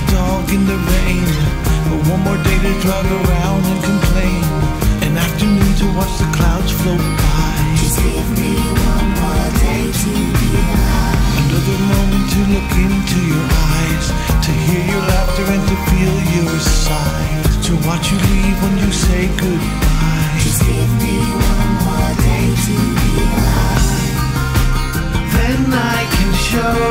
a dog in the rain, but one more day to drag around and complain, an afternoon to watch the clouds float by. Just give me one more day to be alive, another moment to look into your eyes, to hear your laughter and to feel your sighs, to watch you leave when you say goodbye. Just give me one more day to be alive, then I can show